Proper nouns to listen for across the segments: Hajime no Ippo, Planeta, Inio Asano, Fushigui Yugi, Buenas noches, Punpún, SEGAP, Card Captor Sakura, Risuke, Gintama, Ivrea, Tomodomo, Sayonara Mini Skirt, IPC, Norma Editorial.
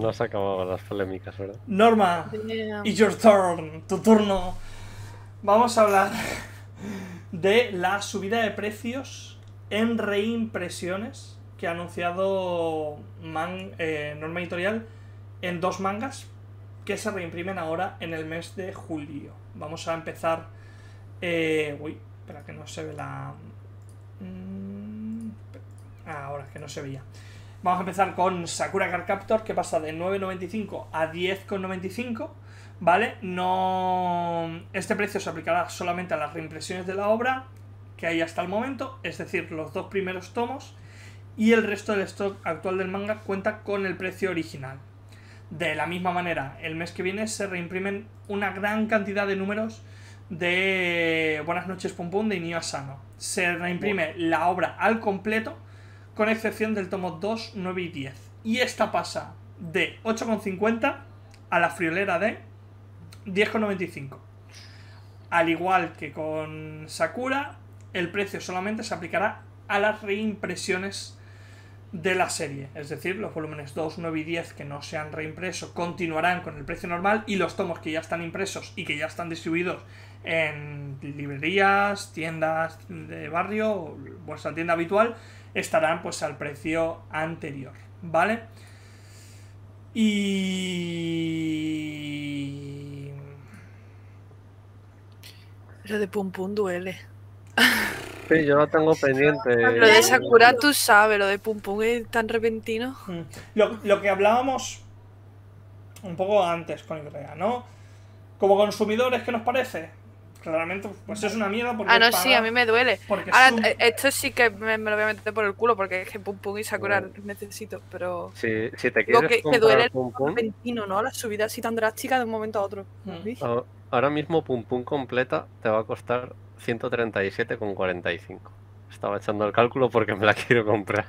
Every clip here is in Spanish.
No se acababan las polémicas, ¿verdad? Norma, it's your turn, tu turno. Vamos a hablar de la subida de precios en reimpresiones que ha anunciado Norma Editorial en 2 mangas que se reimprimen ahora en el mes de julio. Vamos a empezar... uy, espera que no se ve la... ahora que no se veía. Vamos a empezar con Sakura Card Captor, que pasa de 9,95 a 10,95, ¿vale? No... Este precio se aplicará solamente a las reimpresiones de la obra que hay hasta el momento, es decir, los 2 primeros tomos, y el resto del stock actual del manga cuenta con el precio original. De la misma manera, el mes que viene se reimprimen una gran cantidad de números de Buenas noches, Punpún, de Inio Asano. Se reimprime la obra al completo, con excepción del tomo 2, 9 y 10. Y esta pasa de 8,50 a la friolera de 10,95. Al igual que con Sakura, el precio solamente se aplicará a las reimpresiones de la serie. Es decir, los volúmenes 2, 9 y 10 que no se han reimpreso continuarán con el precio normal, y los tomos que ya están impresos y que ya están distribuidos en librerías, tiendas de barrio, vuestra tienda habitual, estarán pues al precio anterior, ¿vale? Y... Lo de Punpún duele. Sí, yo lo tengo pendiente. Lo de Sakura tú sabes, lo de Punpún es tan repentino. Lo que hablábamos un poco antes con Ivrea, ¿no? Como consumidores, ¿qué nos parece? Claramente, pues es una mierda porque... Ah, no, sí, a mí me duele. Ahora, esto sí que me lo voy a meter por el culo, porque es que Punpún y Sakura necesito, pero... Sí, si te quieres comprar me duele Punpún, el repentino, ¿no? La subida así tan drástica de un momento a otro. Ahora mismo Punpún completa te va a costar 137,45. Estaba echando el cálculo porque me la quiero comprar.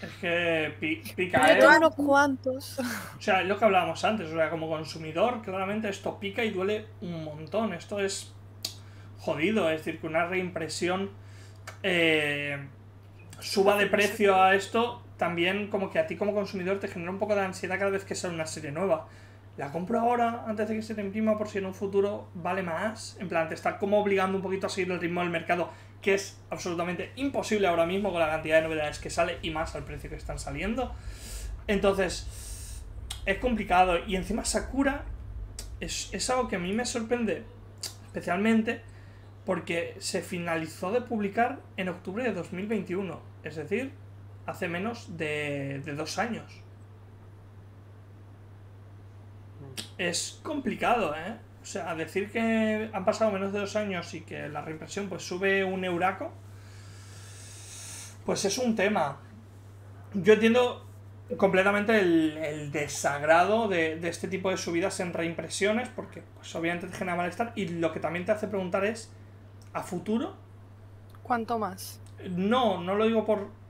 Es que pica, ¿eh? Claro, ¿cuántos? O sea, es lo que hablábamos antes, o sea, como consumidor, claramente esto pica y duele un montón. Esto es jodido, es decir, que una reimpresión suba de precio a esto, también como que a ti como consumidor te genera un poco de ansiedad cada vez que sale una serie nueva. La compro ahora, antes de que se te imprima, por si en un futuro vale más. En plan, te está como obligando un poquito a seguir el ritmo del mercado, que es absolutamente imposible ahora mismo con la cantidad de novedades que sale y más al precio que están saliendo. Entonces, es complicado. Y encima Sakura es algo que a mí me sorprende especialmente porque se finalizó de publicar en octubre de 2021. Es decir, hace menos de 2 años. Es complicado, ¿eh? O sea, decir que han pasado menos de 2 años y que la reimpresión pues sube un euraco, pues es un tema. Yo entiendo completamente el desagrado de este tipo de subidas en reimpresiones, porque pues obviamente te genera malestar, y lo que también te hace preguntar es, ¿a futuro? ¿Cuánto más? No, no lo digo por...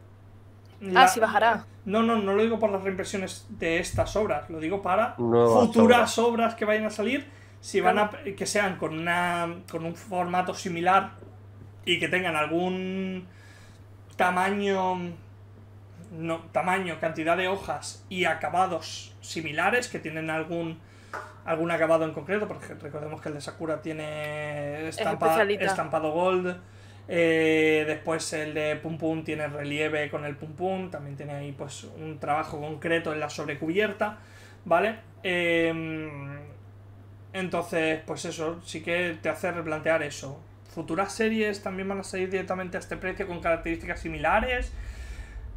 Ah, sí bajará. No lo digo por las reimpresiones de estas obras, lo digo para futuras obras que vayan a salir, si van a, que sean con un formato similar y que tengan algún tamaño, cantidad de hojas y acabados similares, que tienen algún acabado en concreto, porque recordemos que el de Sakura tiene estampado gold. Después el de Punpún tiene relieve con el Punpún, también tiene ahí pues un trabajo concreto en la sobrecubierta, ¿vale? Entonces, pues eso, sí que te hace replantear eso. ¿Futuras series también van a salir directamente a este precio con características similares?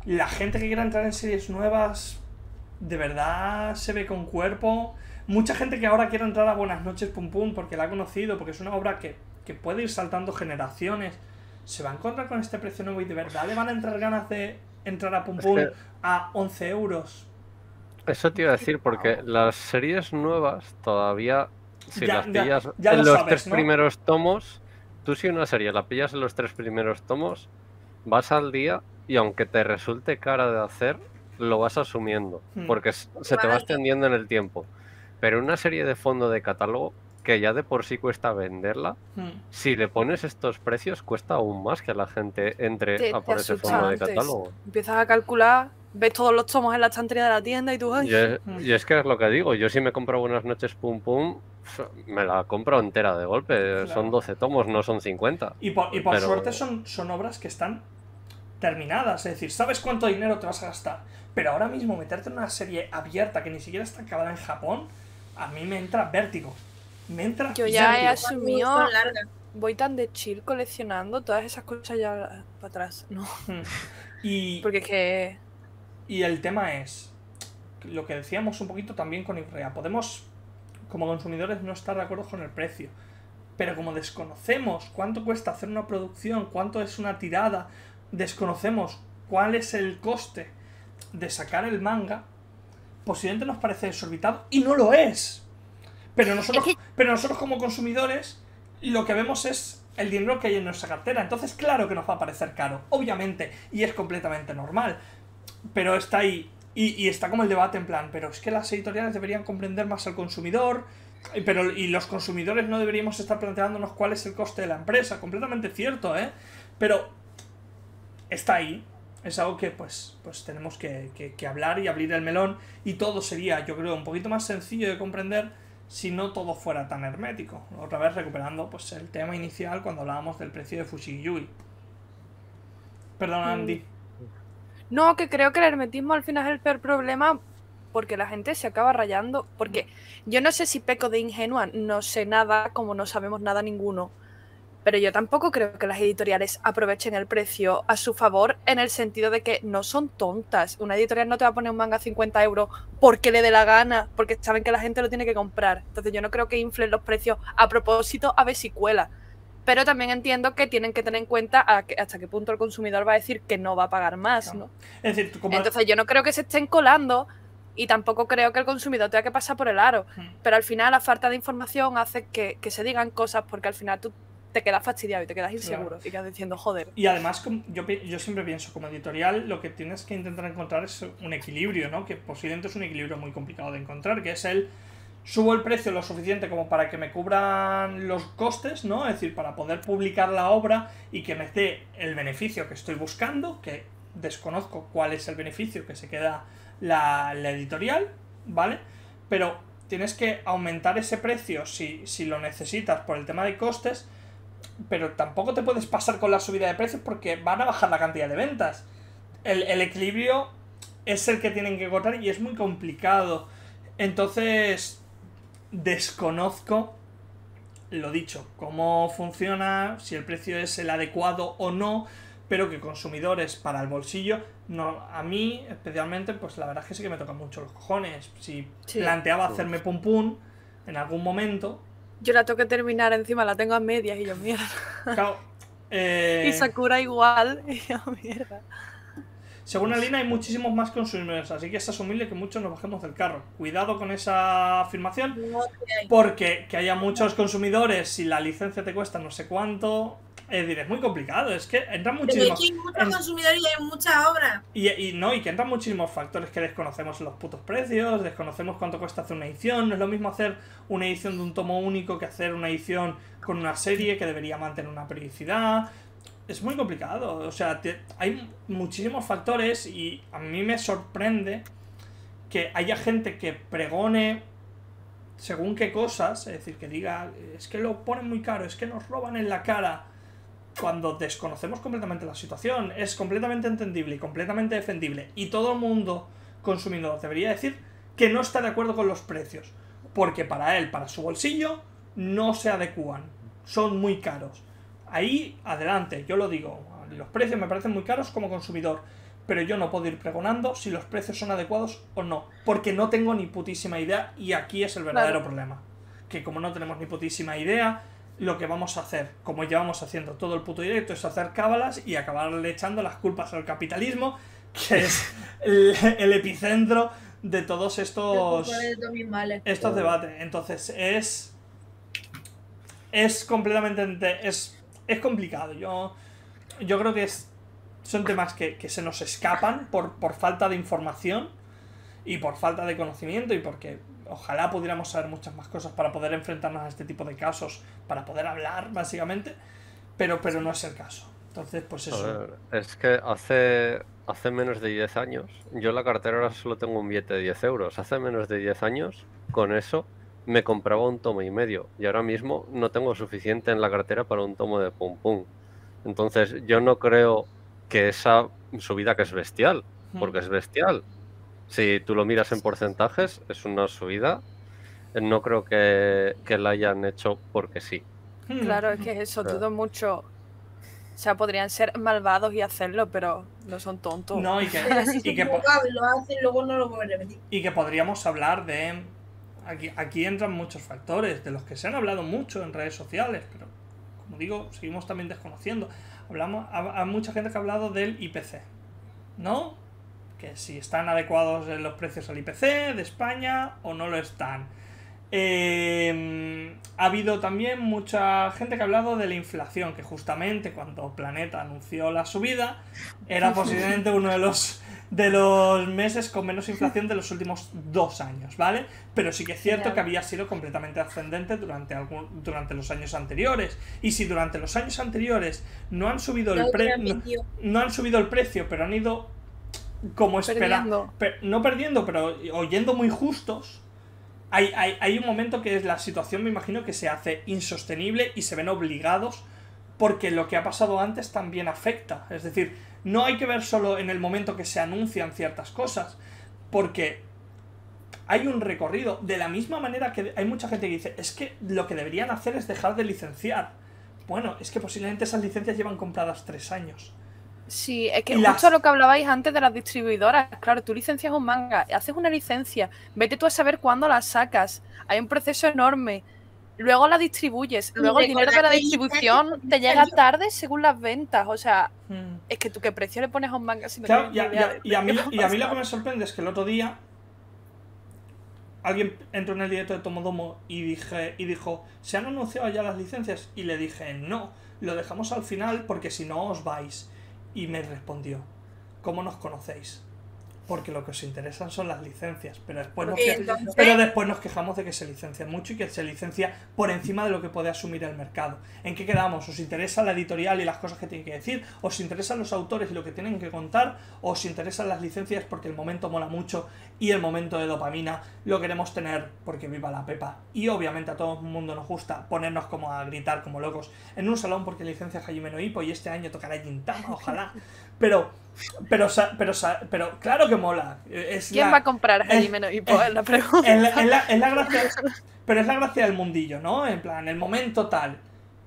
La gente que quiera entrar en series nuevas, ¿de verdad se ve con cuerpo? Mucha gente que ahora quiere entrar a Buenas noches Punpún porque la ha conocido, porque es una obra que puede ir saltando generaciones, se va a encontrar con este precio nuevo y de verdad le van a entrar ganas de entrar a Punpún a 11 euros. Eso te iba a decir, porque las series nuevas todavía, si las pillas en los 3 primeros tomos, tú si una serie la pillas en los 3 primeros tomos, vas al día y aunque te resulte cara de hacer, lo vas asumiendo, porque se te va extendiendo en el tiempo. Pero una serie de fondo de catálogo, que ya de por sí cuesta venderla, si le pones estos precios cuesta aún más que la gente entre a por ese fondo de catálogo. Empiezas a calcular ves todos los tomos en la estantería de la tienda y tú... Ay. Y es que es lo que digo, yo si me compro Buenas noches Punpún, me la compro entera de golpe, claro. Son 12 tomos, no son 50. Y por suerte son obras que están terminadas, es decir, sabes cuánto dinero te vas a gastar, pero ahora mismo meterte en una serie abierta que ni siquiera está acabada en Japón, a mí me entra vértigo. Me entra yo ya vértigo. He asumido... Voy tan de chill coleccionando todas esas cosas ya para atrás, ¿no? Y... porque es que... Y el tema es... lo que decíamos un poquito también con Ivrea. Podemos, como consumidores, no estar de acuerdo con el precio. Pero como desconocemos cuánto cuesta hacer una producción, cuánto es una tirada, desconocemos cuál es el coste de sacar el manga, posiblemente nos parece desorbitado, y no lo es. Pero nosotros como consumidores... lo que vemos es el dinero que hay en nuestra cartera. Entonces, claro que nos va a parecer caro, obviamente, y es completamente normal. Pero está ahí, y está como el debate en plan, pero es que las editoriales deberían comprender más al consumidor, y los consumidores no deberíamos estar planteándonos cuál es el coste de la empresa. Completamente cierto, ¿eh? Pero está ahí. Es algo que pues tenemos que hablar y abrir el melón, y todo sería, yo creo, un poquito más sencillo de comprender si no todo fuera tan hermético. Otra vez recuperando pues el tema inicial cuando hablábamos del precio de Fushigui. Perdón, Andy. No, que creo que el hermetismo al final es el peor problema, porque la gente se acaba rayando, porque yo no sé si peco de ingenua, no sé nada, como no sabemos nada ninguno, pero yo tampoco creo que las editoriales aprovechen el precio a su favor, en el sentido de que no son tontas. Una editorial no te va a poner un manga a 50 euros porque le dé la gana, porque saben que la gente lo tiene que comprar. Entonces yo no creo que inflen los precios a propósito a ver si cuela. Pero también entiendo que tienen que tener en cuenta hasta qué punto el consumidor va a decir que no va a pagar más, ¿no? Es decir, entonces yo no creo que se estén colando, y tampoco creo que el consumidor tenga que pasar por el aro. Pero al final la falta de información hace que se digan cosas, porque al final tú te quedas fastidiado y te quedas inseguro, claro. Y quedas diciendo, joder. Y además, yo siempre pienso, como editorial, lo que tienes que intentar encontrar es un equilibrio, ¿no? Que posiblemente es un equilibrio muy complicado de encontrar, que es el, subo el precio lo suficiente como para que me cubran los costes, ¿no? Es decir, para poder publicar la obra y que me dé el beneficio que estoy buscando, que desconozco cuál es el beneficio que se queda la editorial, ¿vale? Pero tienes que aumentar ese precio si lo necesitas por el tema de costes, pero tampoco te puedes pasar con la subida de precios porque van a bajar la cantidad de ventas. El equilibrio es el que tienen que encontrar, y es muy complicado. Entonces, desconozco, lo dicho, cómo funciona, si el precio es el adecuado o no, pero que consumidores para el bolsillo, no, a mí especialmente, pues la verdad es que sí que me tocan mucho los cojones. Si sí, planteaba hacerme Punpún en algún momento... Yo la tengo que terminar, encima la tengo a medias, y yo, mierda. Claro, y Sakura igual, y yo, mierda. Según Alina, hay muchísimos más consumidores, así que es asumible que muchos nos bajemos del carro. Cuidado con esa afirmación, porque que haya muchos consumidores, si la licencia te cuesta no sé cuánto... Es decir, es muy complicado, es que entran muchísimos... Pero hay muchos consumidores y hay muchas obras. Y que entran muchísimos factores que desconocemos los putos precios, desconocemos cuánto cuesta hacer una edición. No es lo mismo hacer una edición de un tomo único que hacer una edición con una serie que debería mantener una periodicidad. Es muy complicado, o sea, hay muchísimos factores, y a mí me sorprende que haya gente que pregone según qué cosas, es decir, que diga, es que lo ponen muy caro, es que nos roban en la cara... Cuando desconocemos completamente la situación, es completamente entendible y completamente defendible. Y todo el mundo consumidor debería decir que no está de acuerdo con los precios, porque para él, para su bolsillo, no se adecúan, son muy caros. Ahí, adelante, yo lo digo, los precios me parecen muy caros como consumidor, pero yo no puedo ir pregonando si los precios son adecuados o no, porque no tengo ni putísima idea, y aquí es el verdadero problema. Que como no tenemos ni putísima idea... Lo que vamos a hacer, como llevamos haciendo todo el puto directo, es hacer cábalas y acabarle echando las culpas al capitalismo, que es el epicentro de todos estos debates. Entonces es completamente es complicado. Yo creo que son temas que se nos escapan por falta de información y por falta de conocimiento, y porque ojalá pudiéramos saber muchas más cosas para poder enfrentarnos a este tipo de casos, para poder hablar, básicamente, pero no es el caso. Entonces, pues eso. A ver, es que hace hace menos de 10 años, yo en la cartera ahora solo tengo un billete de 10 euros, hace menos de 10 años, con eso, me compraba un tomo y medio, y ahora mismo no tengo suficiente en la cartera para un tomo de Punpún. Entonces, yo no creo que esa subida, que es bestial, porque es bestial, si tú lo miras en porcentajes, es una subida, no creo que la hayan hecho porque sí. Claro, es que eso, dudo mucho. O sea, podrían ser malvados y hacerlo, pero no son tontos. No, y que, y que podríamos hablar de... Aquí entran muchos factores, de los que se han hablado mucho en redes sociales, pero, como digo, seguimos también desconociendo. Hay mucha gente que ha hablado del IPC, ¿no? Que si están adecuados los precios al IPC de España o no lo están. Ha habido también mucha gente que ha hablado de la inflación, que justamente cuando Planeta anunció la subida, era posiblemente uno de los meses con menos inflación de los últimos 2 años, ¿vale? Pero sí que es cierto que había sido completamente ascendente durante los años anteriores. Y si durante los años anteriores no han subido el precio, pero han ido como esperando, no perdiendo, pero oyendo muy justos. Hay un momento que es la situación, me imagino, que se hace insostenible y se ven obligados porque lo que ha pasado antes también afecta. Es decir, no hay que ver solo en el momento que se anuncian ciertas cosas, porque hay un recorrido. De la misma manera que hay mucha gente que dice, es que lo que deberían hacer es dejar de licenciar. Bueno, es que posiblemente esas licencias llevan compradas 3 años. Sí, es que justo lo que hablabais antes de las distribuidoras. Claro, tú licencias un manga, haces una licencia, vete tú a saber cuándo la sacas. Hay un proceso enorme. Luego la distribuyes, luego el dinero de la distribución te llega tarde según las ventas. O sea, es que tú qué precio le pones a un manga. Si no, claro, y a mí lo que me sorprende es que el otro día alguien entró en el directo de Tomodomo y dijo, ¿se han anunciado ya las licencias? Y le dije, no, lo dejamos al final porque si no os vais. Y me respondió, ¿cómo nos conocéis? Porque lo que os interesan son las licencias, pero después nos quejamos de que se licencia mucho y que se licencia por encima de lo que puede asumir el mercado. ¿En qué quedamos? ¿Os interesa la editorial y las cosas que tienen que decir? ¿Os interesan los autores y lo que tienen que contar? ¿Os interesan las licencias porque el momento mola mucho y el momento de dopamina lo queremos tener porque viva la pepa? Y obviamente a todo el mundo nos gusta ponernos como a gritar como locos en un salón porque licencia Hajime no Ippo y este año tocará Gintama, ojalá. Pero claro que mola. ¿Quién va a comprar Hajime no Ippo? Es la pregunta. Es la gracia, pero es la gracia del mundillo, ¿no? En plan, el momento tal.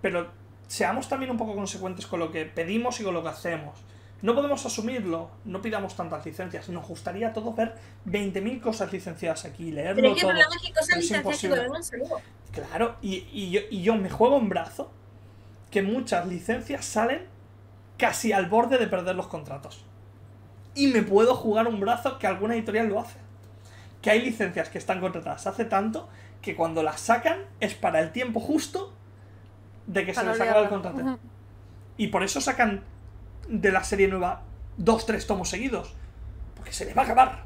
Pero seamos también un poco consecuentes con lo que pedimos y con lo que hacemos. No podemos asumirlo, no pidamos tantas licencias. Nos gustaría a todos ver 20.000 cosas licenciadas aquí, leerlo todo. Pero es que el problema es que cosas licenciadas que todo. Claro, y yo me juego en brazo que muchas licencias salen casi al borde de perder los contratos. Y me puedo jugar un brazo que alguna editorial lo hace. Que hay licencias que están contratadas hace tanto que cuando las sacan es para el tiempo justo de que se les acaba el contrato. Y por eso sacan de la serie nueva 2-3 tomos seguidos. Porque se les va a acabar.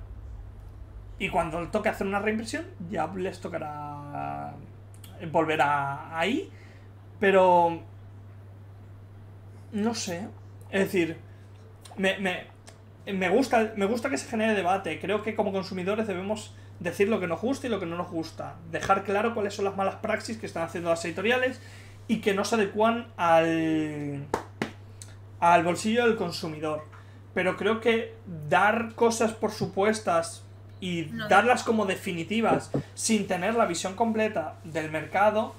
Y cuando toque hacer una reimpresión, ya les tocará volver ahí. Pero... no sé. Es decir, me gusta que se genere debate. Creo que como consumidores debemos decir lo que nos gusta y lo que no nos gusta. Dejar claro cuáles son las malas praxis que están haciendo las editoriales y que no se adecuan al bolsillo del consumidor. Pero creo que dar cosas por supuestas y darlas como definitivas sin tener la visión completa del mercado...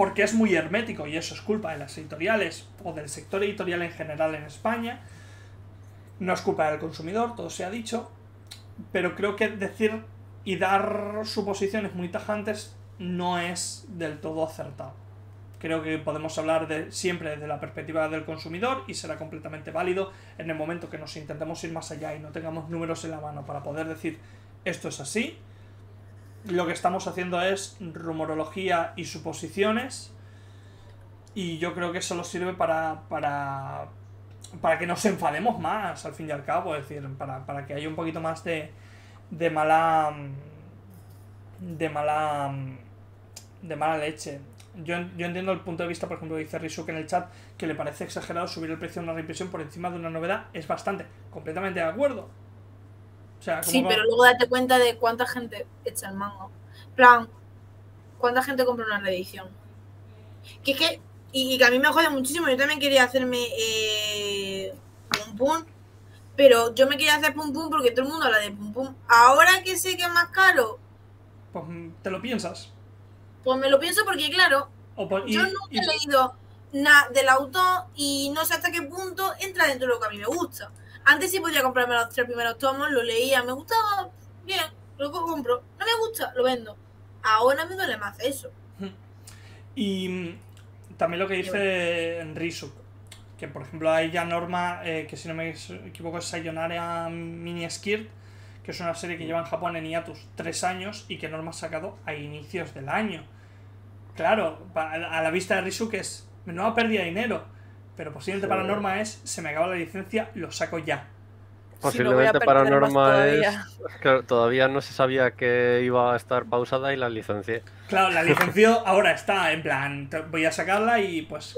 porque es muy hermético y eso es culpa de las editoriales o del sector editorial en general en España. No es culpa del consumidor, todo se ha dicho, pero creo que decir y dar suposiciones muy tajantes no es del todo acertado. Creo que podemos hablar siempre desde la perspectiva del consumidor y será completamente válido en el momento que nos intentemos ir más allá y no tengamos números en la mano para poder decir esto es así. Lo que estamos haciendo es rumorología y suposiciones y yo creo que eso nos sirve para que nos enfademos más al fin y al cabo, es decir, para que haya un poquito más de mala leche. Yo entiendo el punto de vista, por ejemplo, dice Risuke en el chat, que le parece exagerado subir el precio de una reimpresión por encima de una novedad. Es bastante. Completamente de acuerdo. O sea, sí, pero luego date cuenta de cuánta gente echa el mango. Plan, cuánta gente compra una reedición. Que es que, y que a mí me jode muchísimo. Yo también quería hacerme Punpún, pero yo me quería hacer Punpún porque todo el mundo habla de Punpún. Ahora que sé que es más caro, pues te lo piensas. Pues me lo pienso porque, claro, yo nunca he leído nada del autor y no sé hasta qué punto entra dentro de lo que a mí me gusta. Antes sí podía comprarme los tres primeros tomos, lo leía, me gustaba, bien, lo compro. No me gusta, lo vendo. Ahora me duele más eso. Y también lo que dice Risuke, que por ejemplo hay ya Norma, que si no me equivoco es Sayonara Mini Skirt, que es una serie que lleva en Japón en hiatus 3 años y que Norma ha sacado a inicios del año. Claro, a la vista de Risuke es menuda pérdida de dinero. Pero posiblemente para Norma es, se me acaba la licencia, lo saco ya. Posiblemente para Norma es, claro, todavía no se sabía que iba a estar pausada y la licencié. Claro, la licenció ahora está en plan, voy a sacarla y pues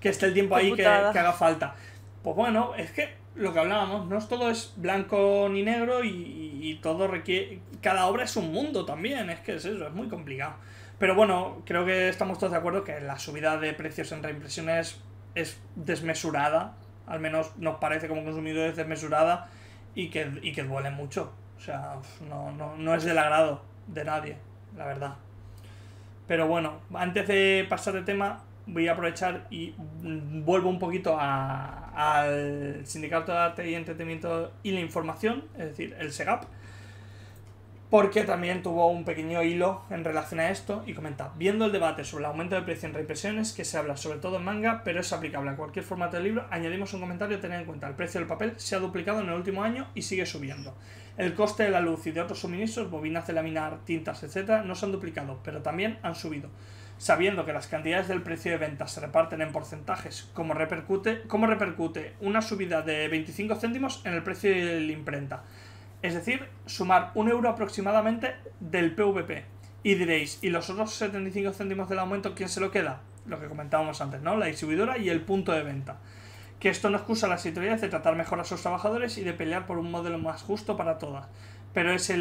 que esté el tiempo ahí que haga falta. Pues bueno, es que lo que hablábamos, no es todo es blanco ni negro y todo requiere, cada obra es un mundo también, es que es eso, es muy complicado. Pero bueno, creo que estamos todos de acuerdo que la subida de precios en reimpresiones es desmesurada, al menos nos parece como consumidores desmesurada y que duele mucho. O sea, no es del agrado de nadie, la verdad. Pero bueno, antes de pasar de tema, voy a aprovechar y vuelvo un poquito al Sindicato de Arte y Entretenimiento y la Información, es decir, el SEGAP, porque también tuvo un pequeño hilo en relación a esto y comenta: viendo el debate sobre el aumento de precio en reimpresiones, que se habla sobre todo en manga, pero es aplicable a cualquier formato de libro, añadimos un comentario a tener en cuenta. El precio del papel se ha duplicado en el último año y sigue subiendo. El coste de la luz y de otros suministros, bobinas de laminar, tintas, etc., no se han duplicado, pero también han subido. Sabiendo que las cantidades del precio de venta se reparten en porcentajes, ¿cómo repercute una subida de 25 céntimos en el precio de la imprenta? Es decir, sumar 1 euro aproximadamente del PVP. Y diréis, ¿y los otros 75 céntimos del aumento quién se lo queda? Lo que comentábamos antes, ¿no? La distribuidora y el punto de venta. Que esto no excusa a las editoriales de tratar mejor a sus trabajadores y de pelear por un modelo más justo para todas. Pero es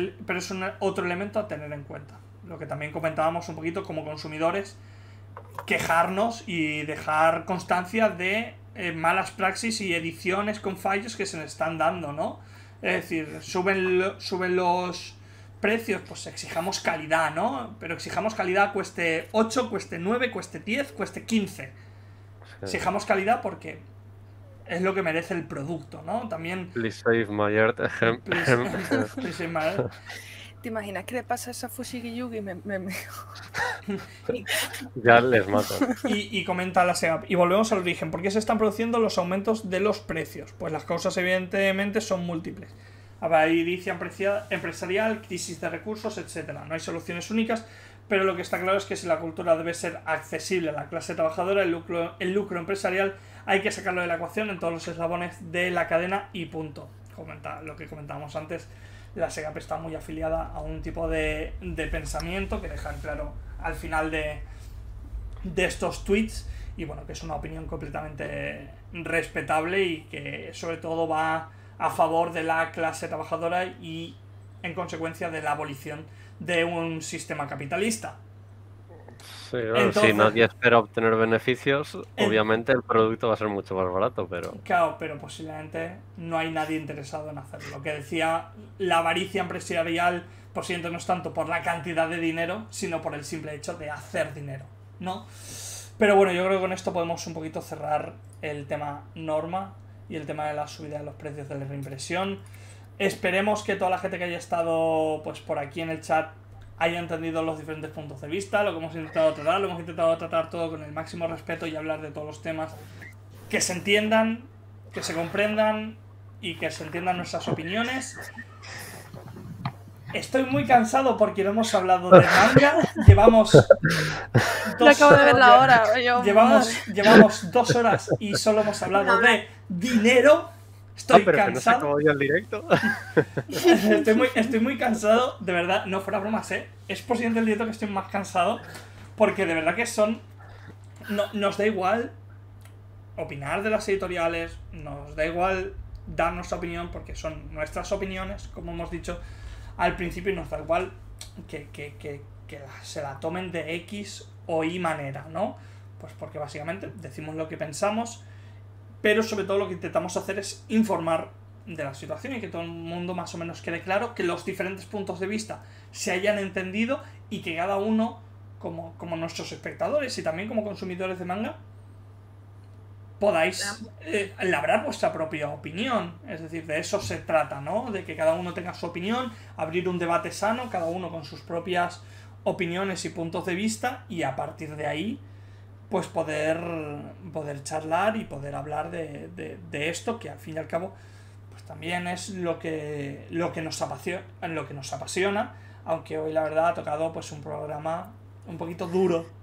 otro elemento a tener en cuenta. Lo que también comentábamos un poquito como consumidores, quejarnos y dejar constancia de malas praxis y ediciones con fallos que se nos están dando, ¿no? Es decir, suben los precios, pues exijamos calidad, ¿no? Pero exijamos calidad cueste 8, cueste 9, cueste 10, cueste 15. Exijamos calidad porque es lo que merece el producto, ¿no? También... Please save my art. Please save my art. ¿Te imaginas qué le pasa a esa Fushigui Yugi? Ya les mato. Y comenta la SEGAP. Y volvemos al origen. ¿Por qué se están produciendo los aumentos de los precios? Pues las causas evidentemente son múltiples. Avaricia empresarial, crisis de recursos, etc. No hay soluciones únicas, pero lo que está claro es que si la cultura debe ser accesible a la clase trabajadora, el lucro empresarial hay que sacarlo de la ecuación en todos los eslabones de la cadena y punto. Comenta lo que comentábamos antes. La SEGAP está muy afiliada a un tipo de pensamiento que dejan claro al final de estos tweets, y bueno, que es una opinión completamente respetable y que sobre todo va a favor de la clase trabajadora y en consecuencia de la abolición de un sistema capitalista. Sí, claro, entonces, si nadie espera obtener beneficios, obviamente el producto va a ser mucho más barato, pero... Claro, pero posiblemente no hay nadie interesado en hacerlo. Lo que decía, la avaricia empresarial, por cierto, no es tanto por la cantidad de dinero, sino por el simple hecho de hacer dinero, ¿no? Pero bueno, yo creo que con esto podemos un poquito cerrar el tema Norma y el tema de la subida de los precios de la reimpresión. Esperemos que toda la gente que haya estado pues por aquí en el chat haya entendido los diferentes puntos de vista, lo que hemos intentado tratar, todo con el máximo respeto y hablar de todos los temas, que se entiendan, que se comprendan y que se entiendan nuestras opiniones. Estoy muy cansado porque no hemos hablado de manga, llevamos 2 horas y solo hemos hablado de dinero. Estoy cansado. No sé el directo. estoy muy cansado, de verdad, no fuera bromas, ¿eh? Es posiblemente el directo que estoy más cansado Porque de verdad que son... No, nos da igual opinar de las editoriales, nos da igual dar nuestra opinión, porque son nuestras opiniones, como hemos dicho al principio, y nos da igual que se la tomen de X o Y manera, ¿no? Pues porque básicamente decimos lo que pensamos, pero sobre todo lo que intentamos hacer es informar de la situación y que todo el mundo más o menos quede claro, que los diferentes puntos de vista se hayan entendido y que cada uno, como nuestros espectadores y también como consumidores de manga, podáis labrar vuestra propia opinión. Es decir, de eso se trata, ¿no? De que cada uno tenga su opinión, abrir un debate sano, cada uno con sus propias opiniones y puntos de vista, y a partir de ahí pues poder charlar y poder hablar de esto, que al fin y al cabo pues también es lo que nos apasiona, aunque hoy la verdad ha tocado pues un programa un poquito duro